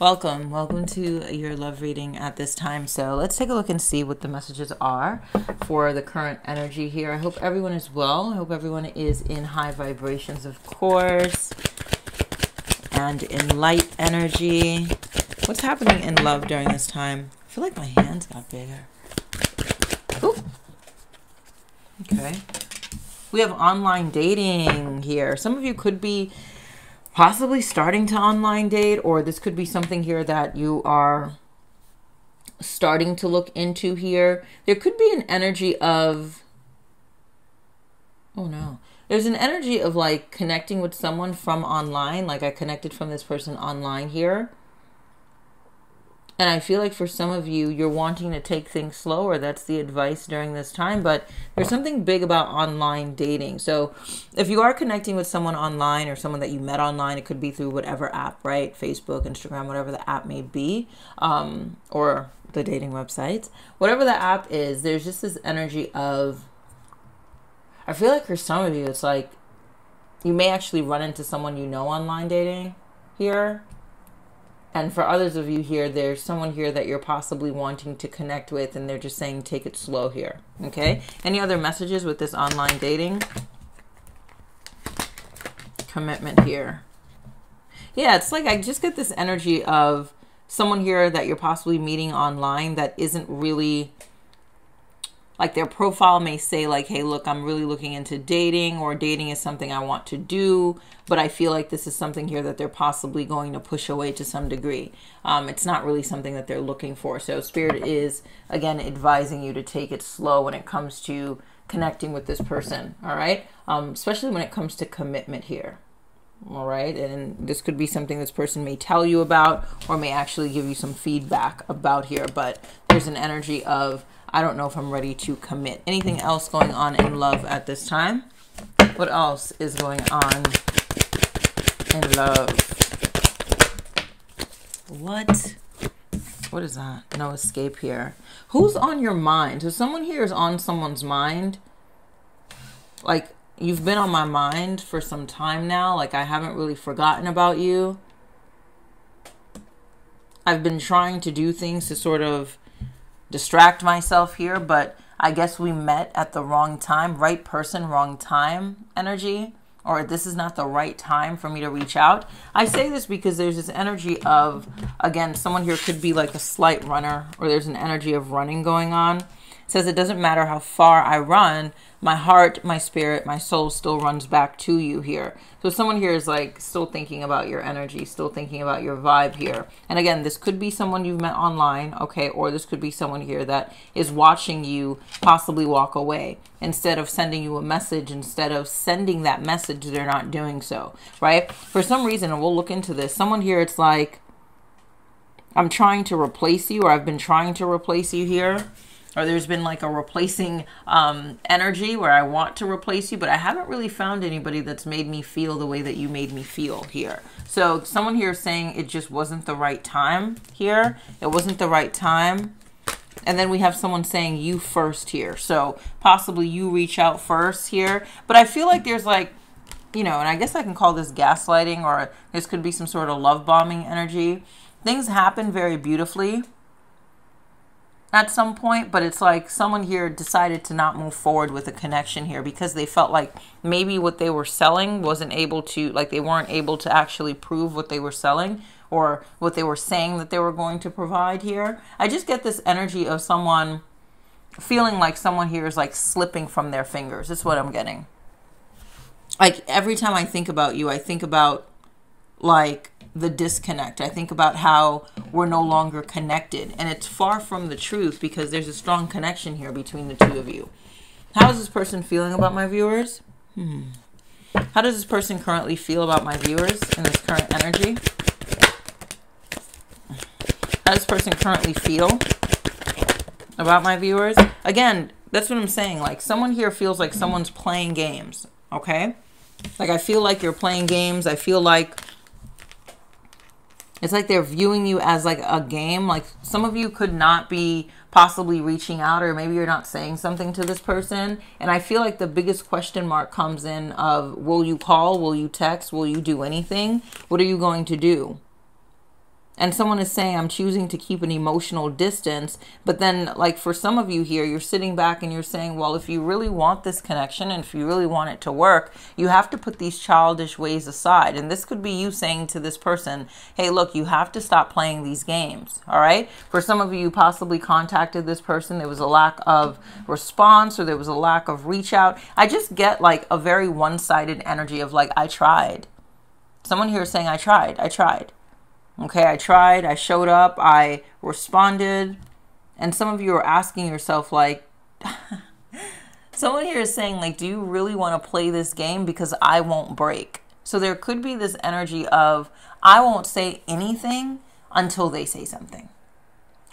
Welcome to your love reading at this time. So let's take a look and see what the messages are for the current energy here. I hope everyone is well. I hope everyone is in high vibrations, of course, and in light energy. What's happening in love during this time? I feel like my hands got bigger. Ooh. Okay. We have online dating here. Some of you could be possibly starting to online date, or this could be something here that you are starting to look into here. There could be an energy of, oh no, there's an energy of like connecting with someone from online. Like I connected from this person online here. And I feel like for some of you, you're wanting to take things slower. That's the advice during this time. But there's something big about online dating. So if you are connecting with someone online or someone that you met online, it could be through whatever app, right? Facebook, Instagram, whatever the app may be, or the dating websites. Whatever the app is, there's just this energy of, I feel like for some of you, it's like you may actually run into someone you know online dating here. And for others of you here, there's someone here that you're possibly wanting to connect with, and they're just saying, take it slow here. Okay. Any other messages with this online dating? Commitment here. Yeah, it's like I just get this energy of someone here that you're possibly meeting online that isn't really, like their profile may say like, hey, look, I'm really looking into dating, or dating is something I want to do, but I feel like this is something here that they're possibly going to push away to some degree. It's not really something that they're looking for. So Spirit is, again, advising you to take it slow when it comes to connecting with this person, all right? Especially when it comes to commitment here, all right? And this could be something this person may tell you about or may actually give you some feedback about here, but there's an energy of, I don't know if I'm ready to commit. Anything else going on in love at this time? What else is going on in love? What? What is that? No escape here. Who's on your mind? So someone here is on someone's mind. Like, you've been on my mind for some time now. Like, I haven't really forgotten about you. I've been trying to do things to sort of distract myself here, but I guess we met at the wrong time. Right person, wrong time energy, or this is not the right time for me to reach out. I say this because there's this energy of, again, someone here could be like a slight runner, or there's an energy of running going on. It says it doesn't matter how far I run, my heart, my spirit, my soul still runs back to you here. So someone here is like still thinking about your energy, still thinking about your vibe here. And again, this could be someone you've met online, okay? Or this could be someone here that is watching you possibly walk away. Instead of sending you a message, instead of sending that message, they're not doing so, right? For some reason, and we'll look into this, someone here, it's like, I'm trying to replace you, or I've been trying to replace you here. Or there's been like a replacing energy where I want to replace you, but I haven't really found anybody that's made me feel the way that you made me feel here. So someone here is saying it just wasn't the right time here. It wasn't the right time. And then we have someone saying you first here. So possibly you reach out first here. But I feel like there's like, you know, and I guess I can call this gaslighting, or this could be some sort of love bombing energy. Things happen very beautifully at some point, but it's like someone here decided to not move forward with a connection here because they felt like maybe what they were selling wasn't able to, like they weren't able to actually prove what they were selling or what they were saying that they were going to provide here. I just get this energy of someone feeling like someone here is like slipping from their fingers. That's what I'm getting. Like every time I think about you, I think about like the disconnect. I think about how we're no longer connected, and it's far from the truth because there's a strong connection here between the two of you. How is this person feeling about my viewers? How does this person currently feel about my viewers in this current energy? How does this person currently feel about my viewers? Again, that's what I'm saying. Like someone here feels like someone's playing games. Okay. Like I feel like you're playing games. I feel like it's like they're viewing you as like a game. Like some of you could not be possibly reaching out, or maybe you're not saying something to this person. And I feel like the biggest question mark comes in of, will you call? Will you text? Will you do anything? What are you going to do? And someone is saying, I'm choosing to keep an emotional distance. But then, like, for some of you here, you're sitting back and you're saying, well, if you really want this connection and if you really want it to work, you have to put these childish ways aside. And this could be you saying to this person, hey, look, you have to stop playing these games. All right. For some of you, you possibly contacted this person. There was a lack of response, or there was a lack of reach out. I just get like a very one-sided energy of like, I tried. Someone here is saying, I tried. Okay, I tried, I showed up, I responded. And some of you are asking yourself, like, someone here is saying, like, do you really want to play this game? Because I won't break. So there could be this energy of, I won't say anything until they say something.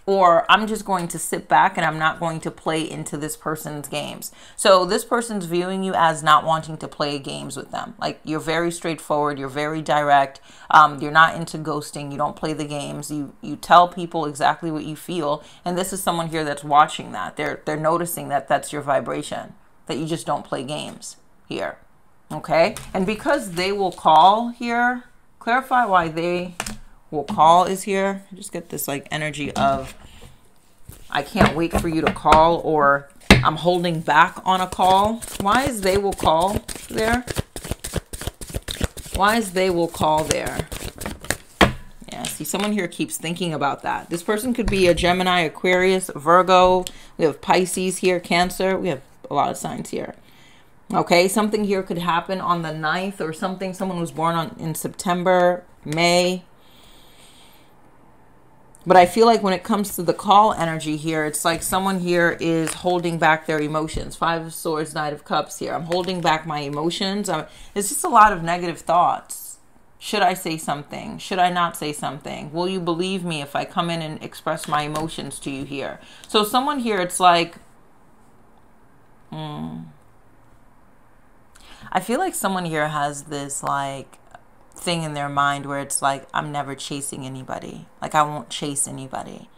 Or I'm just going to sit back and I'm not going to play into this person's games. So this person's viewing you as not wanting to play games with them. Like, you're very straightforward. You're very direct. You're not into ghosting. You don't play the games. You tell people exactly what you feel. And this is someone here that's watching that. They're noticing that that's your vibration, that you just don't play games here. Okay. And because they will call here, clarify why they will call is here. I just get this like energy of, I can't wait for you to call, or I'm holding back on a call. Why is they will call there? Why is they will call there? Yeah, see, someone here keeps thinking about that. This person could be a Gemini, Aquarius, Virgo. We have Pisces here, Cancer. We have a lot of signs here. Okay, something here could happen on the 9th or something. Someone was born in September, May. But I feel like when it comes to the call energy here, it's like someone here is holding back their emotions. Five of Swords, Knight of Cups here. I'm holding back my emotions. It's just a lot of negative thoughts. Should I say something? Should I not say something? Will you believe me if I come in and express my emotions to you here? So someone here, it's like, I feel like someone here has this like thing in their mind where it's like, I'm never chasing anybody. Like, I won't chase anybody.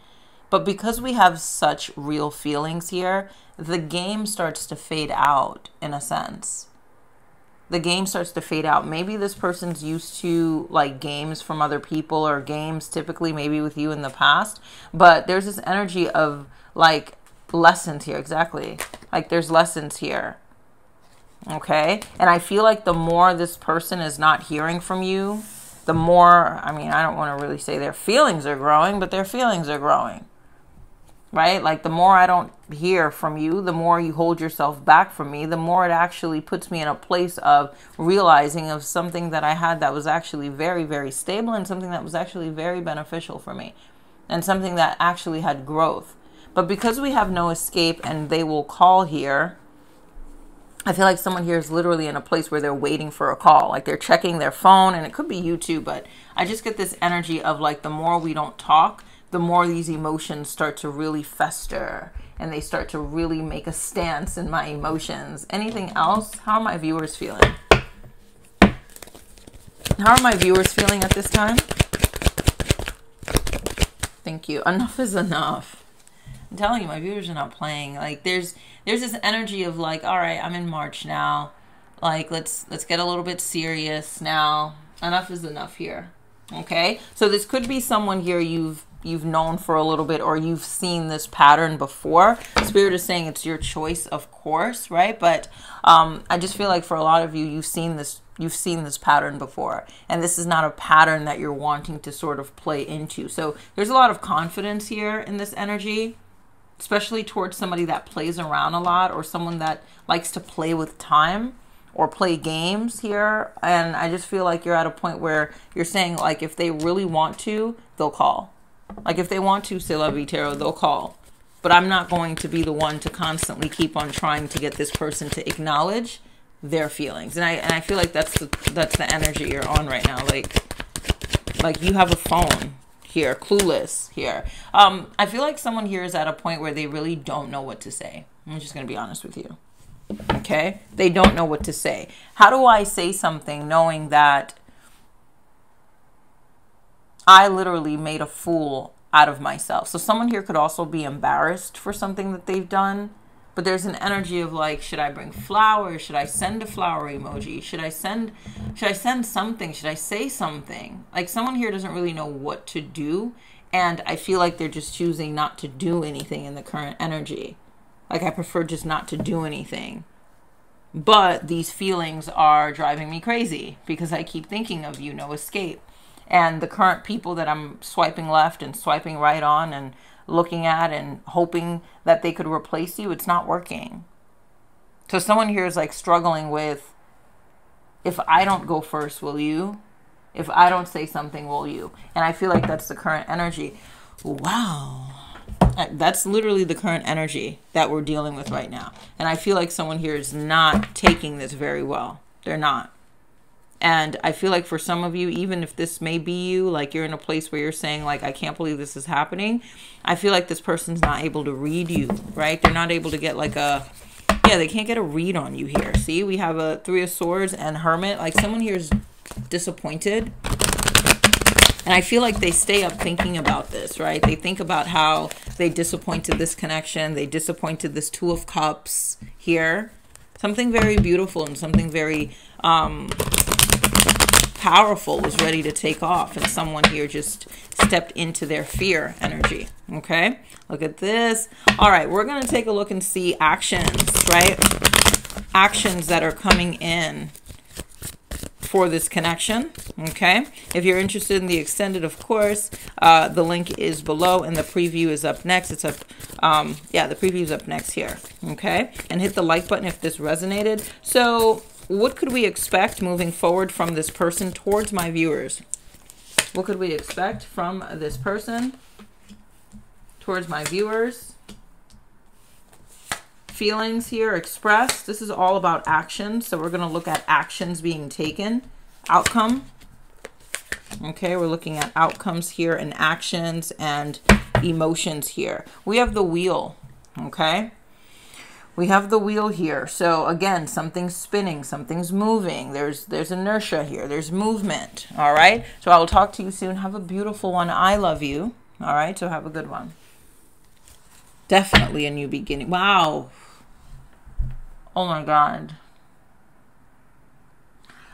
But because we have such real feelings here, the game starts to fade out in a sense. The game starts to fade out. Maybe this person's used to like games from other people, or games typically maybe with you in the past. But there's this energy of like lessons here. Exactly. Like, there's lessons here. Okay. And I feel like the more this person is not hearing from you, the more, I mean, I don't want to really say their feelings are growing, but their feelings are growing, right? Like, the more I don't hear from you, the more you hold yourself back from me, the more it actually puts me in a place of realizing of something that I had that was actually very, very stable, and something that was actually very beneficial for me, and something that actually had growth. But because we have no escape and they will call here, I feel like someone here is literally in a place where they're waiting for a call. Like, they're checking their phone, and it could be you too, but I just get this energy of like, the more we don't talk, the more these emotions start to really fester, and they start to really make a stance in my emotions. Anything else? How are my viewers feeling? How are my viewers feeling at this time? Thank you. Enough is enough. I'm telling you, my viewers are not playing. Like, there's this energy of like, all right, I'm in March now. Like, let's get a little bit serious now. Enough is enough here. Okay. So this could be someone here you've known for a little bit, or you've seen this pattern before. Spirit is saying it's your choice, of course. Right. But, I just feel like for a lot of you, you've seen this pattern before, and this is not a pattern that you're wanting to sort of play into. So there's a lot of confidence here in this energy, especially towards somebody that plays around a lot, or someone that likes to play with time or play games here. And I just feel like you're at a point where you're saying, like, if they really want to, they'll call. Like, if they want to, C'est La Vie Tarot, they'll call. But I'm not going to be the one to constantly keep on trying to get this person to acknowledge their feelings. And I feel like that's the energy you're on right now. Like you have a phone here, clueless here. I feel like someone here is at a point where they really don't know what to say. I'm just going to be honest with you. Okay. They don't know what to say. How do I say something knowing that I literally made a fool out of myself? So someone here could also be embarrassed for something that they've done. But there's an energy of like, should I bring flowers? Should I send a flower emoji? Should I send something? Should I say something? Like someone here doesn't really know what to do. And I feel like they're just choosing not to do anything in the current energy. Like I prefer just not to do anything. But these feelings are driving me crazy because I keep thinking of you, no escape. And the current people that I'm swiping left and swiping right on and looking at and hoping that they could replace you, it's not working. So someone here is like struggling with, if I don't go first, will you? If I don't say something, will you? And I feel like that's the current energy. Wow. That's literally the current energy that we're dealing with right now. And I feel like someone here is not taking this very well. They're not. And I feel like for some of you, even if this may be you, like you're in a place where you're saying like, I can't believe this is happening. I feel like this person's not able to read you, right? They're not able to get like a, yeah, they can't get a read on you here. See, we have a Three of Swords and Hermit. Like someone here is disappointed. And I feel like they stay up thinking about this, right? They think about how they disappointed this connection. They disappointed this Two of Cups here. Something very beautiful and something very powerful was ready to take off. And someone here just stepped into their fear energy. Okay, look at this. All right, we're going to take a look and see actions, right? Actions that are coming in for this connection. Okay, if you're interested in the extended, of course, the link is below and the preview is up next. It's up, yeah, the preview is up next here. Okay, and hit the like button if this resonated. So what could we expect moving forward from this person towards my viewers? What could we expect from this person towards my viewers? Feelings here expressed. This is all about actions. So we're going to look at actions being taken. Outcome. Okay, we're looking at outcomes here and actions and emotions here. We have the Wheel. Okay, we have the Wheel here. So again, something's spinning, something's moving. There's inertia here. There's movement. All right. So I will talk to you soon. Have a beautiful one. I love you. All right. So have a good one. Definitely a new beginning. Wow. Oh my God.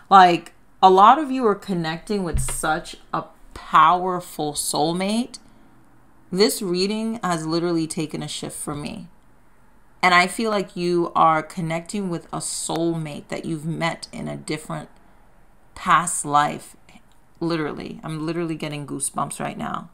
Like a lot of you are connecting with such a powerful soulmate. This reading has literally taken a shift for me. And I feel like you are connecting with a soulmate that you've met in a different past life. Literally. I'm literally getting goosebumps right now.